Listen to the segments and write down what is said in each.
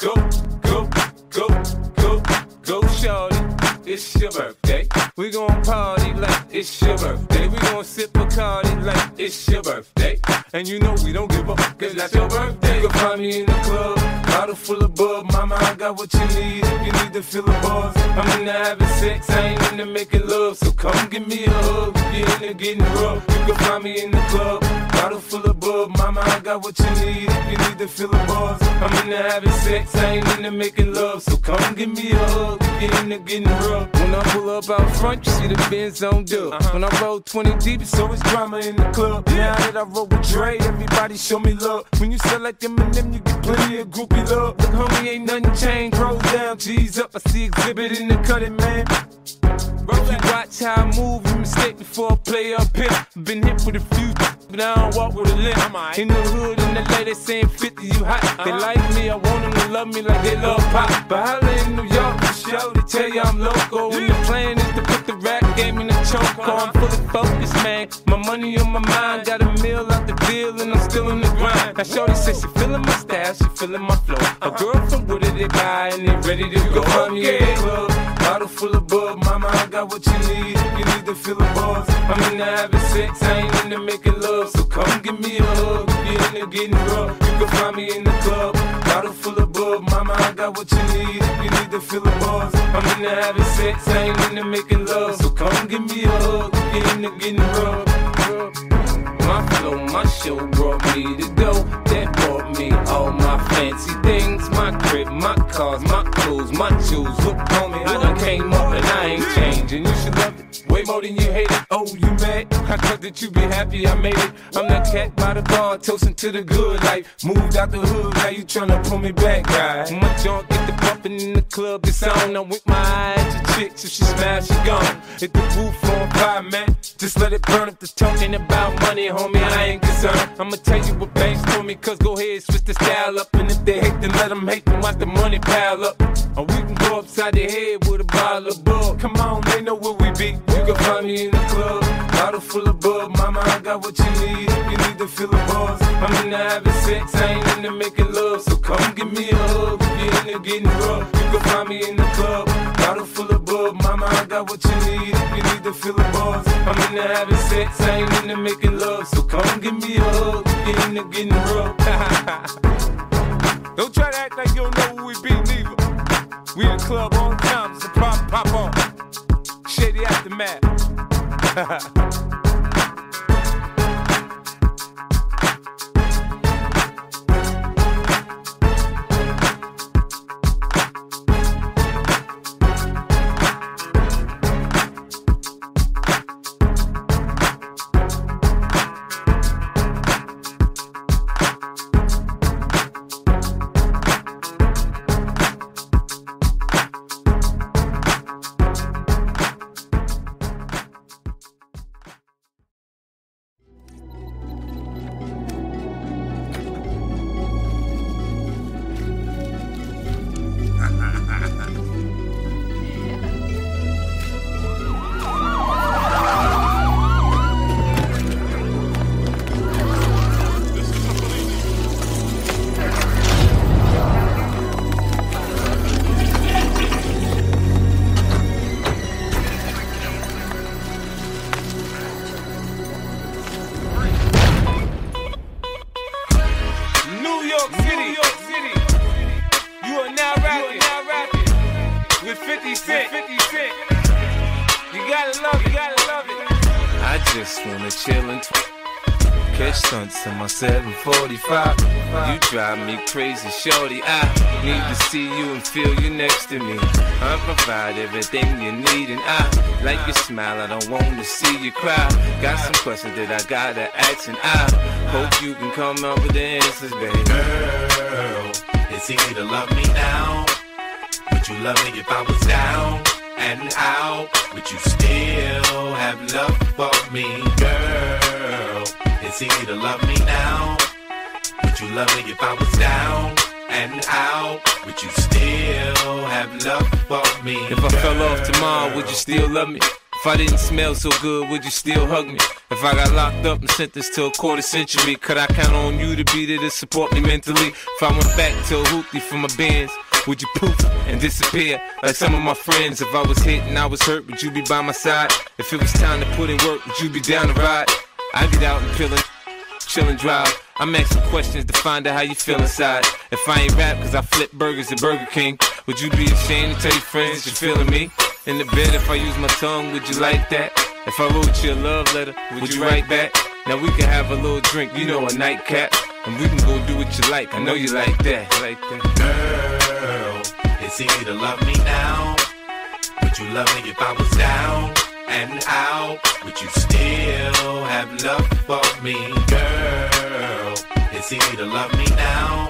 Go, go, go, go, go, shorty. It's your birthday. We gon' party like it's your birthday. We gon' sip a party like it's your birthday. And you know we don't give up, cause that's your birthday. You can find me in the club, bottle full of bub. Mama, I got what you need if you need to fill the bars. I'm into having sex, I ain't into making love. So come give me a hug if you're into getting rough. You can find me in the club, bottle full of bub. Mama, I got what you need if you need to fill the bars. I'm into having sex, I ain't into making love. So come give me a hug if you're into getting rough. When I pull up out front, you see the Benz on dub. When I roll 20 deep, it's always drama in the club. Now that I roll with Dre, everybody show me love. When you sell like them and them, you get plenty of groupie love. Look, homie, ain't nothing changed. Roll down, G's up. I see exhibit in the cutting, man. If you watch how I move, you mistake before I play up here. Been hit with a few, but I don't walk with a limp. In the hood, in the LA, they saying 50, you hot. They like me, I want them to love me like they love pop. But holla in New York, for sure, they tell you I'm local. And the plan is to put the rap game in the choke. I'm fully focused, man. My money on my mind, got a meal out the deal, and I'm still in the grind. Now shorty says she feeling my style, she feeling my flow. A girl from Wooded, they buy, and they ready to go. I'm in the club, bottle full of bug. Mama, I got what you need if you need to fill the bars. I'm into having sex, I ain't into making love. So come give me a hug if you're into getting rough. You can find me in the club, bottle full of bug. Mama, I got what you need if you need to fill the bars. I'm into having sex, I ain't into making love. So come give me a hug if you're into getting rough. My flow, my show brought me to go. That brought me all my fancy things. My crib, my cars, my clothes, my shoes. Look on me, I done came up and I ain't changing. You should love it way more than you hate it. Oh, you mad? I thought that you be happy I made it. I'm that cat by the bar, toasting to the good life. Moved out the hood, now you tryna pull me back, guy. My junk get the bumping in the club, it's on. I'm with my eyes, your chicks, if she smash, she gone. Hit the roof on fire, man, just let it burn. If the talking about money, homie, I ain't concerned. I'ma tell you what banks told me, cause go ahead, switch the style up. And if they hate, then let them hate, them watch the money pile up. Or we can go upside the head with a bottle of bug. Come on, they know where we be. You can find me in the club, bottle full of bug. Mama, I got what you need if you need to fill the bars. I'm into having sex, I ain't into making love. So come give me a hug if you're into getting rough. You can find me in the club, bottle full of bug. Mama, I got what you need if you need to fill the bars. I'm into having sex, I ain't into making love. So come give me a hug, get in the getting rough. Don't try to act like you don't know who we be, neither. We in the club on time, it's a problem, pop on. Shady Aftermath. My 745, you drive me crazy, shorty. I need to see you and feel you next to me. I provide everything you need, and I like your smile. I don't want to see you cry. Got some questions that I gotta ask, and I hope you can come up with the answers, baby. Girl, it's easy to love me now. Would you love me if I was down and out? Would you still have love for me, girl? It's easy to love me now. Would you love me if I was down and out? Would you still have love for me? If I fell off tomorrow, would you still love me? If I didn't smell so good, would you still hug me? If I got locked up and sentenced to a quarter century, could I count on you to be there to support me mentally? If I went back to a hoopty for my bands, would you poof and disappear like some of my friends? If I was hit and I was hurt, would you be by my side? If it was time to put in work, would you be down to ride? I get out and chillin' drive. I'm asking questions to find out how you feel inside. If I ain't rap cause I flip burgers at Burger King, would you be ashamed to tell your friends you're feeling me? In the bed, if I use my tongue, would you like that? If I wrote you a love letter, would you write back? Now we can have a little drink, you know, a nightcap, and we can go do what you like. I know you like that, Girl, it's easy to love me now. Would you love me if I was down and out? Would you still have love for me? Girl, it's easy to love me now.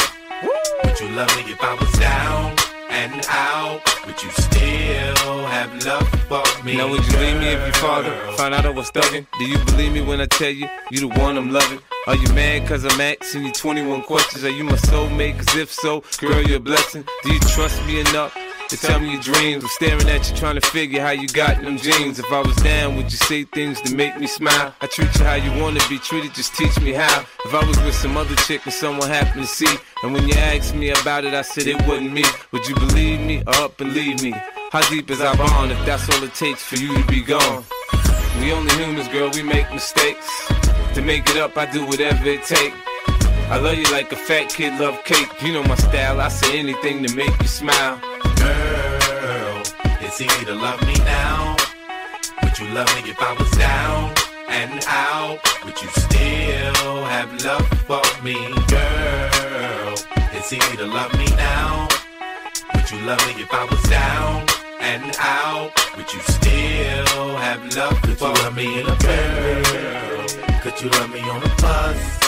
Would you love me if I was down and out? Would you still have love for me? Now would you leave me if your father found out I was thugging? Do you believe me when I tell you, you the one I'm loving? Are you mad cause I'm asking you 21 questions? Are you my soulmate? Cause if so, girl, you're a blessing. Do you trust me enough to tell me your dreams? I'm staring at you trying to figure how you got in them jeans. If I was down, would you say things to make me smile? I treat you how you want to be treated, just teach me how. If I was with some other chick and someone happened to see, and when you asked me about it, I said it wasn't me, would you believe me or up and leave me? How deep is our bond if that's all it takes for you to be gone? We only humans, girl, we make mistakes. To make it up, I do whatever it takes. I love you like a fat kid love cake. You know my style, I say anything to make you smile. Girl, it's easy to love me now. Would you love me if I was down and out? Would you still have love for me? Girl, it's easy to love me now. Would you love me if I was down and out? Would you still have love for me? Could you love me in a girl? Could you love me on a bus?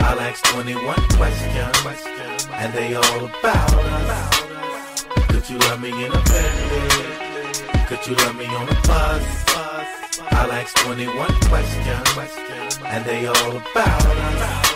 I'll ask 21 questions, and they all about us. Could you love me in a Bentley? Could you love me on a bus? I'll ask 21 questions, and they all about us.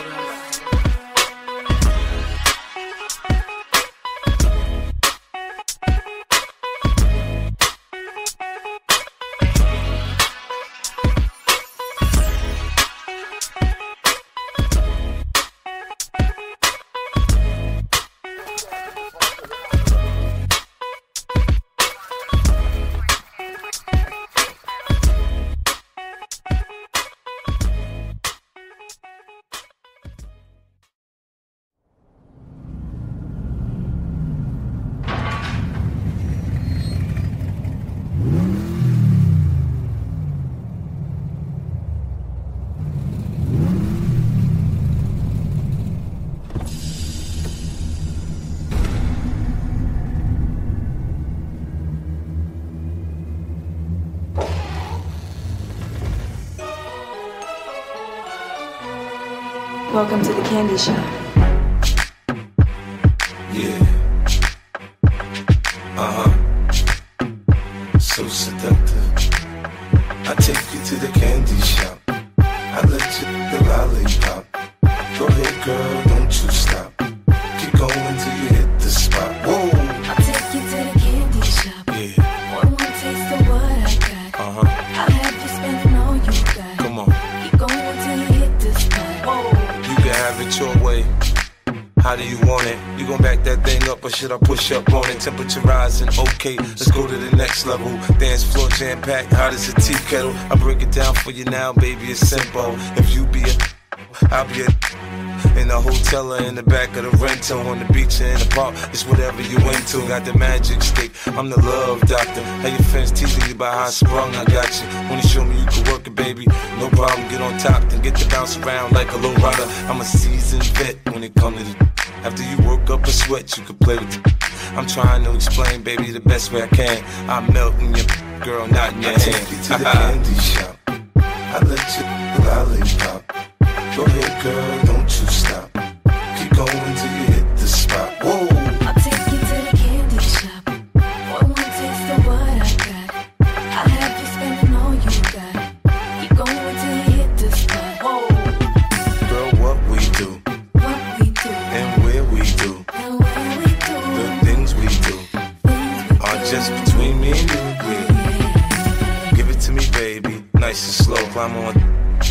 Welcome to the candy shop. Yeah. So seductive. I take you to the candy shop. I let you the lollipop. Go ahead, girl, don't you stop. Keep going till you hit the spot. Whoa. I take you to the candy shop. Yeah. One more taste of what I got. I'll have you spending all you got. Come on. Keep going till you hit the spot. Whoa. Have it your way. How do you want it? You gon' back that thing up or should I push up on it? Temperature rising, okay, let's go to the next level. Dance floor jam-packed, hot as a tea kettle. I break it down for you now, baby, it's simple. If you be a, I'll be a. In a hotel or in the back of the rental, on the beach or in the park, it's whatever you into. Got the magic stick, I'm the love doctor. How your friends teasing you about how I sprung, I got you. When you show me you can work it, baby, no problem. Get on top, then get to bounce around like a low rider. I'm a seasoned vet when it comes to the. After you work up a sweat, you can play with the. I'm trying to explain, baby, the best way I can. I'm melting your girl, not in your hand. I take you to the candy shop. I let you lollipop. Go ahead, girl, don't you stop. Keep going till you hit the spot. Whoa. I'll take you to the candy shop. One more taste of what I got. I'll have you spending all you got. Keep going till you hit the spot. Whoa. Girl, what we do. What we do. And where we do. And where we do. The things we do. Things we are do. Just between me and you. Yeah. Give it baby, nice and slow. Climb on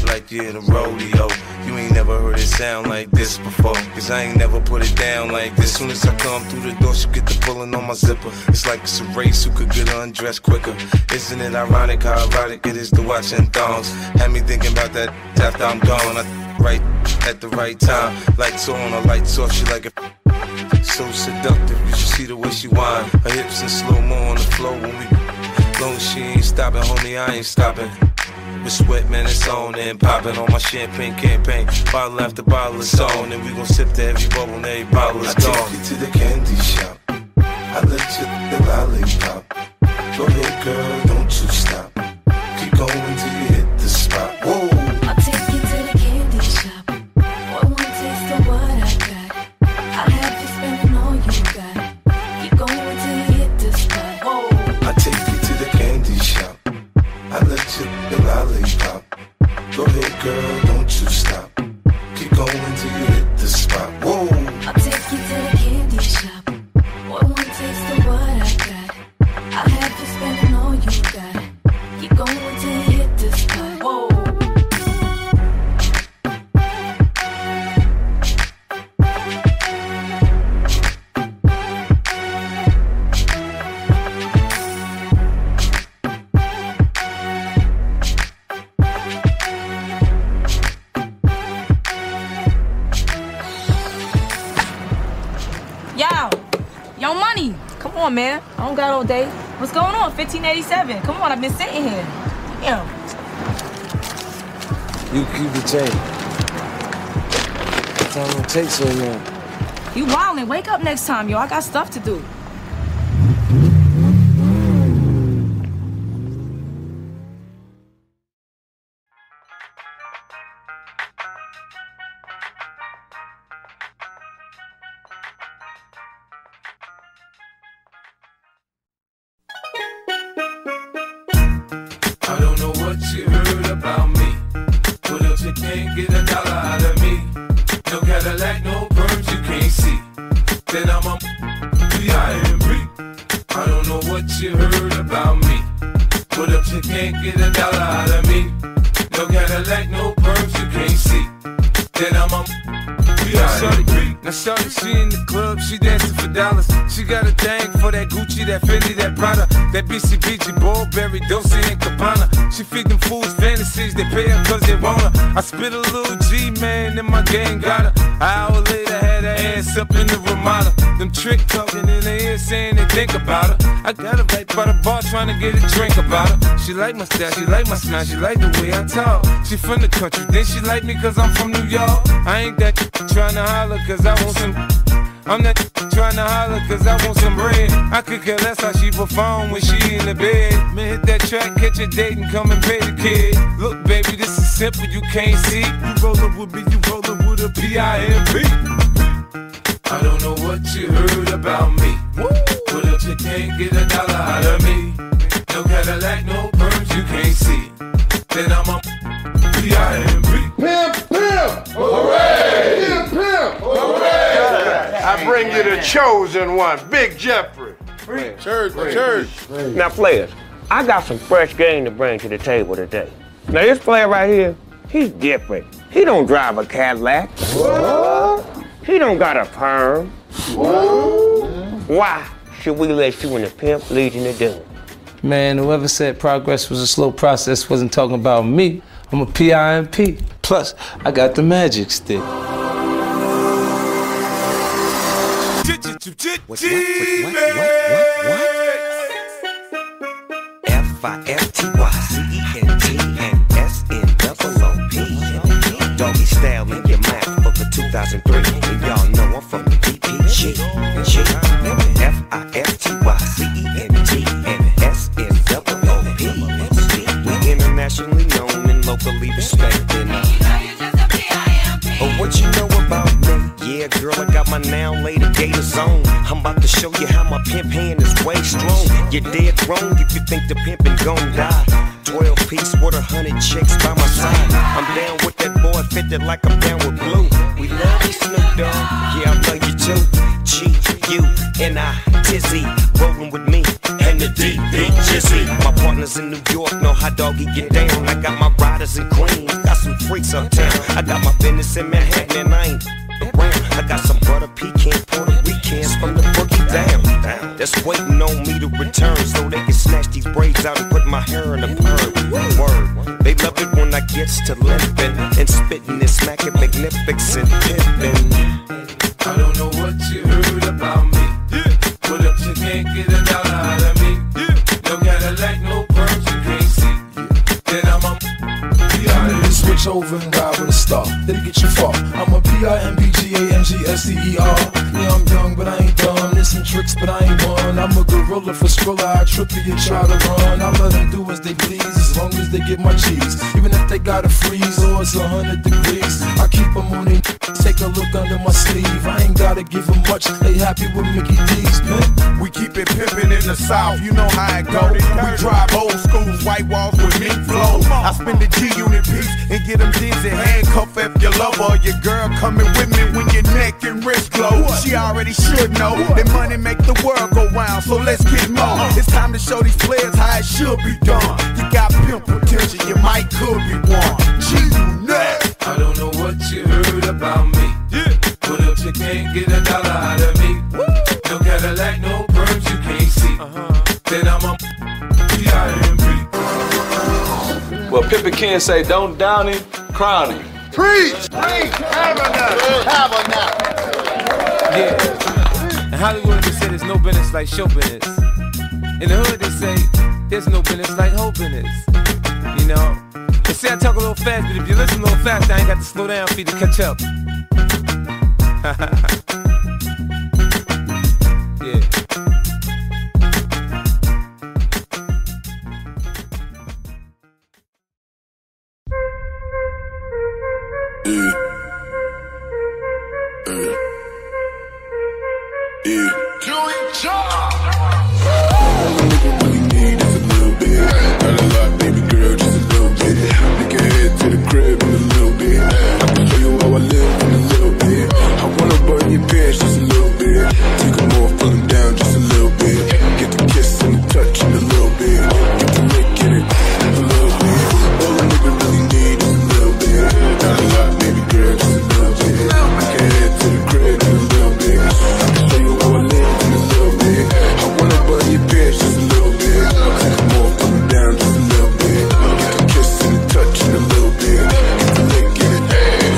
like you're in a rodeo. You ain't never heard it sound like this before, cause I ain't never put it down like this. Soon as I come through the door, she get the pulling on my zipper. It's like it's a race who could get undressed quicker. Isn't it ironic how erotic it is to watch in thongs? Had me thinking about that after I'm gone. I right at the right time. Lights on or lights off, she like it. So seductive, you should see the way she whine. Her hips in slow-mo on the floor when we long. She ain't stopping, homie, I ain't stopping. With sweat, man, it's on and popping on my champagne campaign. Bottle after bottle is on, and we gon' sip to every bubble and every bottle is gone. I take you to the candy shop, I let you the lollipop. Go ahead, girl, don't you stop. Keep going till you hit the spot. Whoa. I take you to the candy shop, one more taste of what I got. I'll have you spending all you got. Keep going till you hit the spot. Whoa. I take you to the candy shop, I let you the lollipop. Go ahead, girl, don't you stop. Keep going till you hit the spot. Whoa. I take you to the candy shop, one more taste of what I got. I'll have you spending all you got. Keep going till you hit the spot. Whoa. Yo, money. Come on, man. I don't got all day. What's going on? 1587. Come on, I've been sitting here. Damn. You keep the change. That time don't take so long. You wildin'. Wake up next time, yo. I got stuff to do. I spit a little G, man, and my gang got her. An hour later, had her ass up in the Ramada. Them trick talking in her ear, saying they think about her. I got her right by the bar, trying to get a drink about her. She like my style, she like my smile, she like the way I talk. She from the country, then she like me cause I'm from New York. I ain't that trying to holler cause I want some. I'm that trying to holler cause I want some bread. I could care less how she perform when she in the bed. Man, hit that track, catch a date and come and pay the kid. Look, baby, this is simple, you can't see. You rollin' with me, you rollin' with a P.I.M.P. I don't know what you heard about me. Woo. But if you can't get $1 out of me, no Cadillac, no perms, you can't see, then I'm a P.I.M.P. Pimp, pimp, hooray! Pimp, pimp, hooray! I bring you the chosen one, Big Jeffrey. Church. Now, players, I got some fresh game to bring to the table today. Now, this player right here, he's different. He don't drive a Cadillac. What? He don't got a perm. What? Why should we let you in the pimp legion of doom? Man, whoever said progress was a slow process wasn't talking about me. I'm a P.I.M.P. Plus, I got the magic stick. What? FIFTY CENTOOP. Doggy style in your mouth over 2003. And y'all know I'm from the DPG. FIFTY CENTOOP. We internationally known and locally respected. Oh, what you know about me? Yeah, girl, I got my now lady gators on. I'm about to show you how my pimp hand is way strong. You're dead wrong if you think the pimpin' gon' die. 12 piece with 100 chicks by my side. I'm down with that boy, fitted like I'm down with blue. We love you, Snoop Dogg. Yeah, I love you too. G, U, N, I, Tizzy, rollin' with me and the DPG. Jizzy. My partners in New York know how doggy get down. I got my riders in Queens, got some freaks uptown. I got my business in Manhattan and I ain't around. I got some butter pecan Puerto Ricans from the boogie down. That's waiting on me to return so they can snatch these braids out and put my hair in a perm. Word, they love it when I gets to limping and spitting and smacking magnificent pimping. I don't know what you heard about me. Put up, you can't get a dollar out of me. No Cadillac, no perms, you can't see. Then I'm a P.I. Switch over and ride with a star. That'll get you far. I'm a P.I.M.B.G.A.M.G.S.E.E.R. Yeah, I'm young, but I ain't dumb. There's some tricks, but I ain't one. I'm a gorilla for Skrilla. I trip you and try to run. I let them do as they please, as long as they get my cheese. Even if they gotta freeze or it's 100 degrees, I keep them on their. Take a look under my sleeve. I ain't gotta give them much. They happy with Mickey D's, man. We keep it pimpin' in the South. You know how it go. We drive old schools, white walls with meat flow. I spend the G-Unit piece and get them D's and handcuff if your lover or your girl coming with me when your neck and wrist glow. She already should know that money make the world go round. So let's get more. It's time to show these players how it should be done. You got pimp potential, you might could be one. G-Unit. I don't know what you heard about me. Put up, you can't get a dollar out of me. No Cadillac, no perms, you can't see. Then I'm a P.I.M.B. Well, Pippa Ken say, don't down him, crown him. Preach! Preach! Have enough! Have enough! Yeah. In Hollywood, they say there's no business like show business. In the hood, they say there's no business like hoe business. You know? They say I talk a little fast, but if you listen a little fast, I ain't got to slow down for you to catch up. Yeah. All we need is a little bit, not a lot, baby girl, just a little bit. Make a head to the crib in a little bit. I can show you how I live in a little bit. I wanna burn your pants just a little bit. Take them off, put them down just a little bit. Get the kiss and the touch in a little bit. Get the lick in it in a little bit. All a nigga really need is a little bit, not a lot, baby girl, just a little bit. Make a head to the crib in a little bit. I can show you how I live in a little bit. I wanna burn your pants just a little bit. Take them off, put them down just a little bit. Get the kiss and the touch in a little bit. Get the lick in it in a little bit.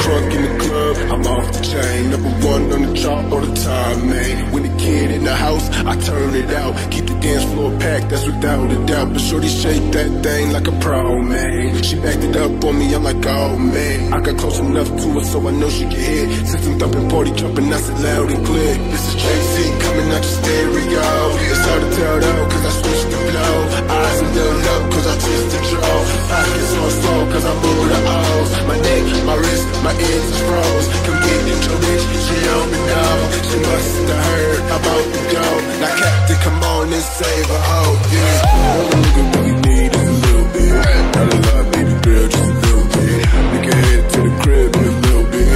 Drunk in the club, I'm off the chain. Number 1 on the chart all the time, man. When the kid in the house, I turn it out. Keep the dance floor packed, that's without a doubt. But shorty shake that thing like a pro, man. She backed it up on me, I'm like, oh, man. I got close enough to her so I know she can hear. System thumping, party jumping, I said loud and clear. This is Jay-Z coming out your stereo. It's hard to tell though, cause I switched the blow. Eyes a little up, cause I twisted jaw. Pockets on slow, cause I blew the O's. My neck, my wrist, my ears is froze. Come get it, your bitch, she on me now. She must have heard about the dough. Now Captain, come on and save her, oh, yeah. All a nigga really need is a little bit, not a lot, baby girl, just a little bit. Make a head to the crib in a little bit. I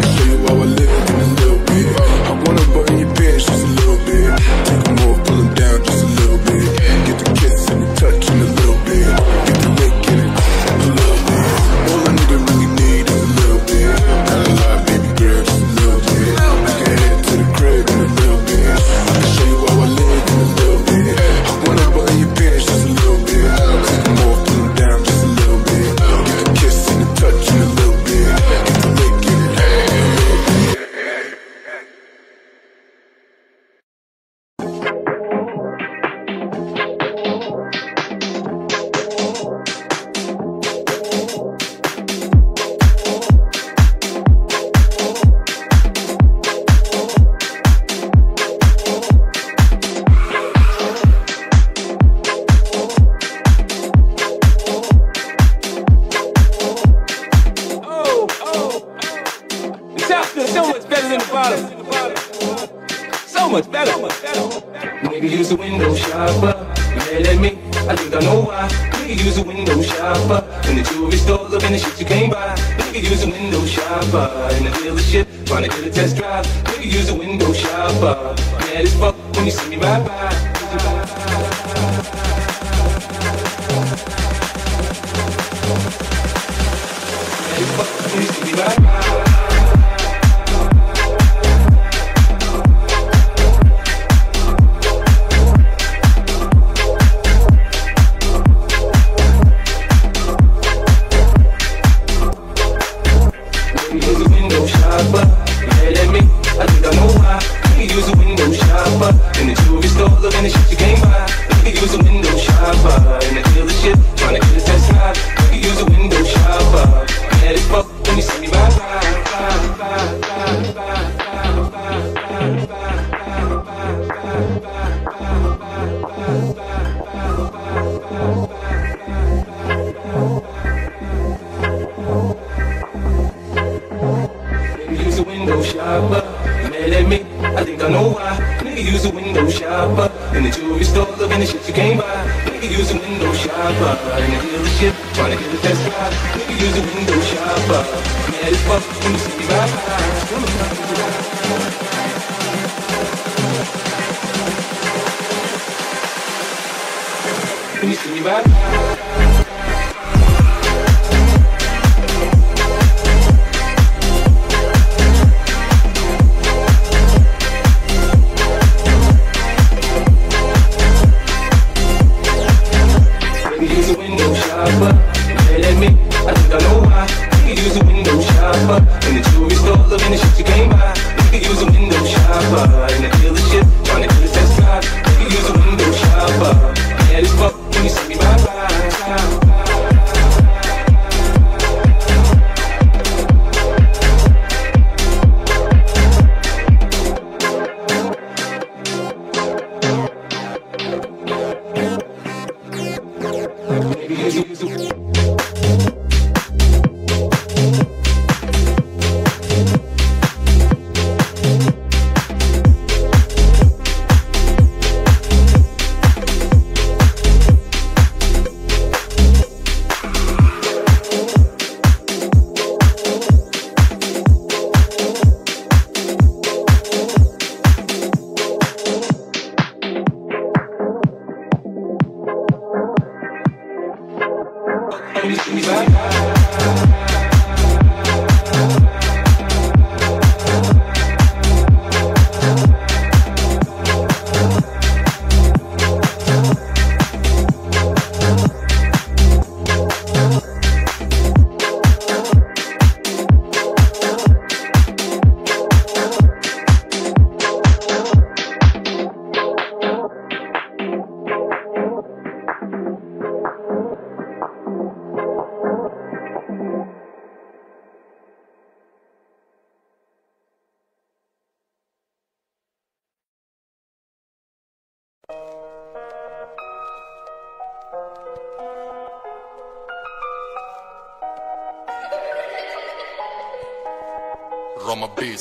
can show you how I live in a little bit. I wanna button your pants just a little bit. Take them off, pull them down just a little bit. Get the kiss and the touch in a little bit. Get the lick in it a little bit. All a nigga really need is a little bit, not a lot, baby girl, just a little bit. Make a head to the crib in a little bit. I can show you how I live in a little bit. I wanna button your pants just a little bit. Take them off, pull them down just a little bit. Get the kiss and the touch in a little bit. Get the lick in it a little bit. Use a window shopper, mad as fuck when you see me ride by.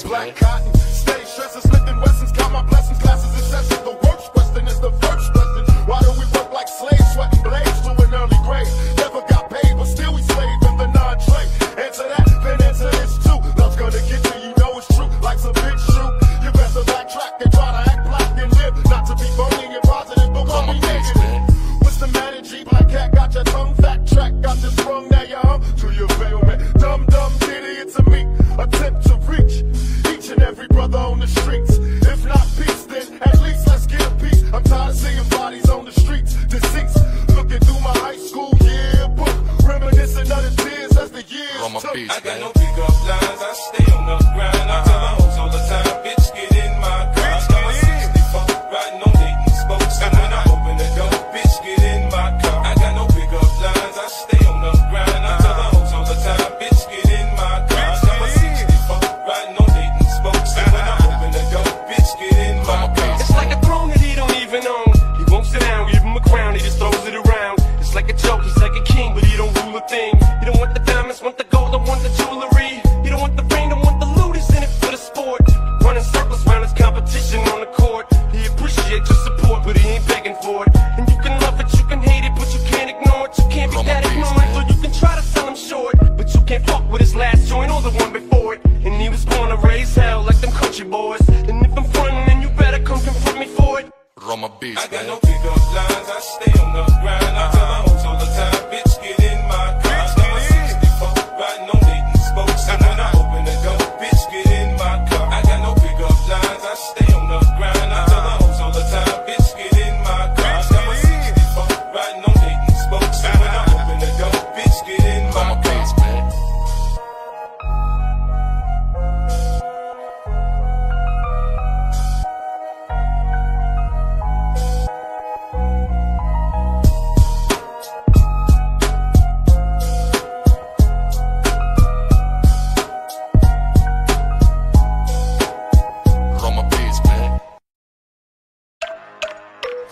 Black cotton, stay stressed, slipping lessons, count my blessings, classes excessive. The work's question is the first question. Why do we work like slaves, sweating blades to an early grave? Never got paid, but still we slaved in the non-trade. Answer that, then answer this too. Love's gonna get you, you know it's true. Life's a big shoot. You better backtrack and try to act black and live. Not to be phony and positive, but call me negative. What's the matter, G? Black cat got your tongue fat track, got this sprung, now you're home to your favorite. Dumb, dumb, kitty, it's a meek attempt to reach every brother on the streets. If not peace, then at least let's get a piece. I'm tired of seeing bodies on the streets, deceased. Looking through my high school yearbook, reminiscing of the tears as the years took. I got no pick up lines, I stay on the grind. I tell my hoes all the time, bitch, get in my car. I'm a 64, riding on Dayton spokes. And when I open the door, bitch, get in my car. I got no pick up lines, I stay on the grind. I tell my hoes all the time, bitch, get in my car. I'm a 64, riding on Dayton. And when I open the door, bitch, get in my car. It's like a throne that he don't even own. He won't sit down, give him a crown, he just throws it around. It's like a joke, he's like a king, but he don't rule a thing. He don't want the diamonds, want the gold, don't want the jewelry. He don't want the ring, don't want the loot, he's in it for the sport. Running circles around his competition on the court. He appreciates your support, but he ain't begging for it. And you can love it, you can hate it, but you can't ignore it. You can't be that ignorant, or you can try to sell him short. But you can't fuck with his last joint or the one before it. And he was born to raise hell like them country boys. And if I'm frontin', then you better come confront me for it. Roma Beats, I got no pick up lines, I stay on the grind. I tell my hoes all the time, bitch, get in my car. I'm a 64, riding on Dayton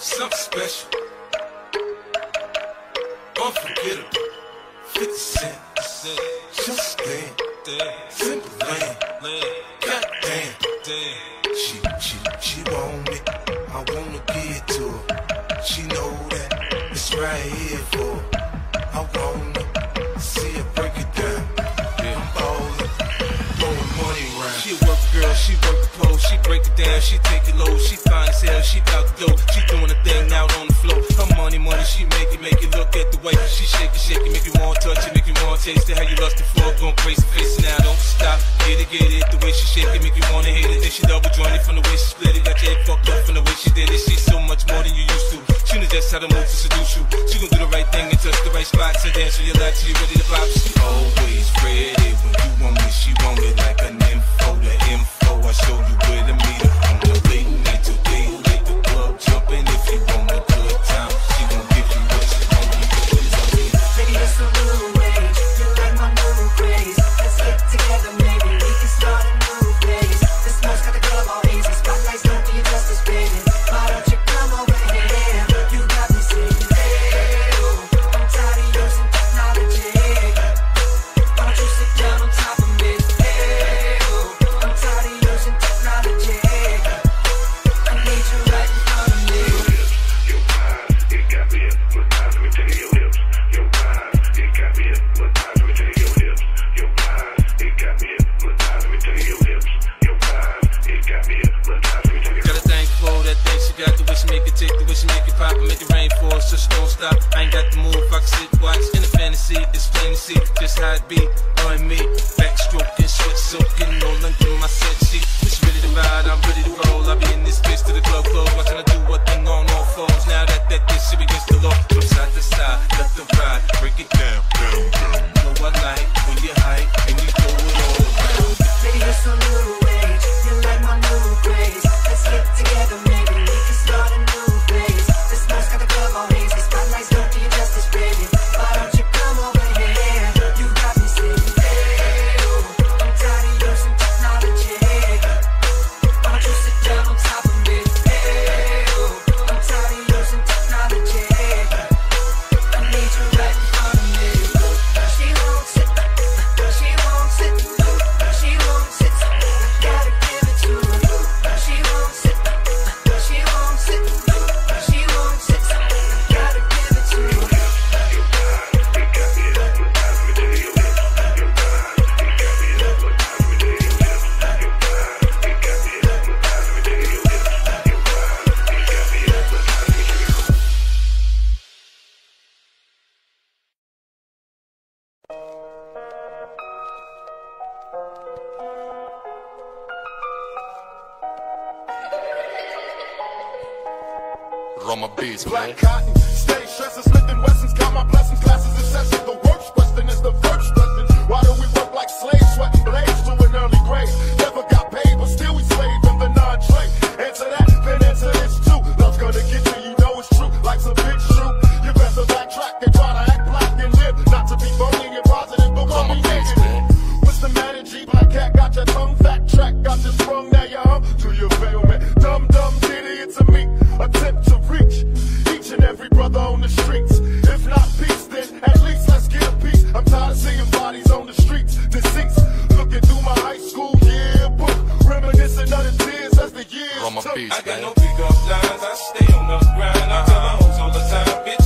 something special, unforgettable, 50 cents, just damn, simple land, goddamn, she want it, I wanna give it to her, she know that it's right here for her, I wanna see her break it down, I'm ballin', blowin' money round. She a work girl, she work the pole, she break it down, she take it low, she fine as hell, she bout to go, she doing her thing out on the floor, her money, she make it, look at the way she shake it, make you wanna touch it, make you wanna taste it, how you lust the floor, going crazy, face it now, don't stop, get it, the way she shake it, make you wanna hit it, then she double joint it from the way she split it, got your head fucked up from the way she did it, she's so much more than you used to, she knows just how to move to seduce you, she gon' do the right thing and touch the right spots, and dance with your life till you ready to pop, she always ready when you want me, she want it like an info, the info, I show you where to meet her, I'm the late night till day late, the club jumping if you want a good time, she gon' give you what you want, you put it on me, baby that's a little wave, you like my new craze, let's get together maybe we can start a new phase, this month's got the club all easy, spotlights don't do you justice baby, why don't you come over here, you got me singing, hey, oh, I'm tired of using technology, why don't you sit down on top of me, hey, oh, I'm tired of using technology, I need you right in front of me, your eyes, it got me hypnotized, let me take your lips, your eyes, it got me hypnotized, let me take your lips, your eyes, it got me hypnotized, let me take your lips, your eyes, it got me hypnotized, let me take your lips, got a thing for that thing she got, the way she make it tick, the way she make it pop, and make it rain for us, so she don't stop, I ain't got the move, I can sit, watch, in a fantasy, it's plain to see, just how it be, on me, backstroking, sweat soaking, all under my set sheet, it's ready to ride, I'm ready to roll, I be in this bitch to the club close, watching her do her thing on all fours, now that this shit begins to low, from side to side, left to right, break it down, know I like, when you hype, and you throw it all around, baby you're so new age, you like my new craze, let's get together maybe we can start a new phase, this month's got the club all hazy, spotlights don't do you justice baby, why don't you come over here, you got me singing, hey, oh, I'm tired of using technology, why don't you sit down on top of me, hey, oh, I'm tired of using technology, I need you right in front of me, she won't sit, she won't sit, she won't sit, gotta give it to her, she won't sit, she won't sit, she won't sit, gotta give it to her. Roma beats, black cotton, stay stressing, Smith and Wessons, got my blessings, classes in session, the work's busting is the verb busting. Why do we work like slaves, sweating blades to an early grave? Never got paid, but still we slave in the non-trade. Answer that, then answer this too. Love's gonna get you, you know it's true. Life's a big shoot. You better backtrack and try to act black and live, not to be phony and positive, but Roma beats, man. What's the matter, G? Black cat got your tongue, fat track got your sprung, now you hum to your failment. Dumb, dumb, idiot to me. Attempt to reach each and every brother on the streets. If not peace, then at least let's get a piece. I'm tired of seeing bodies on the streets, deceased. Looking through my high school yearbook, reminiscing of the tears as the years took. I got no pick-up lines, I stay on the grind. I tell my hoes all the time, bitch.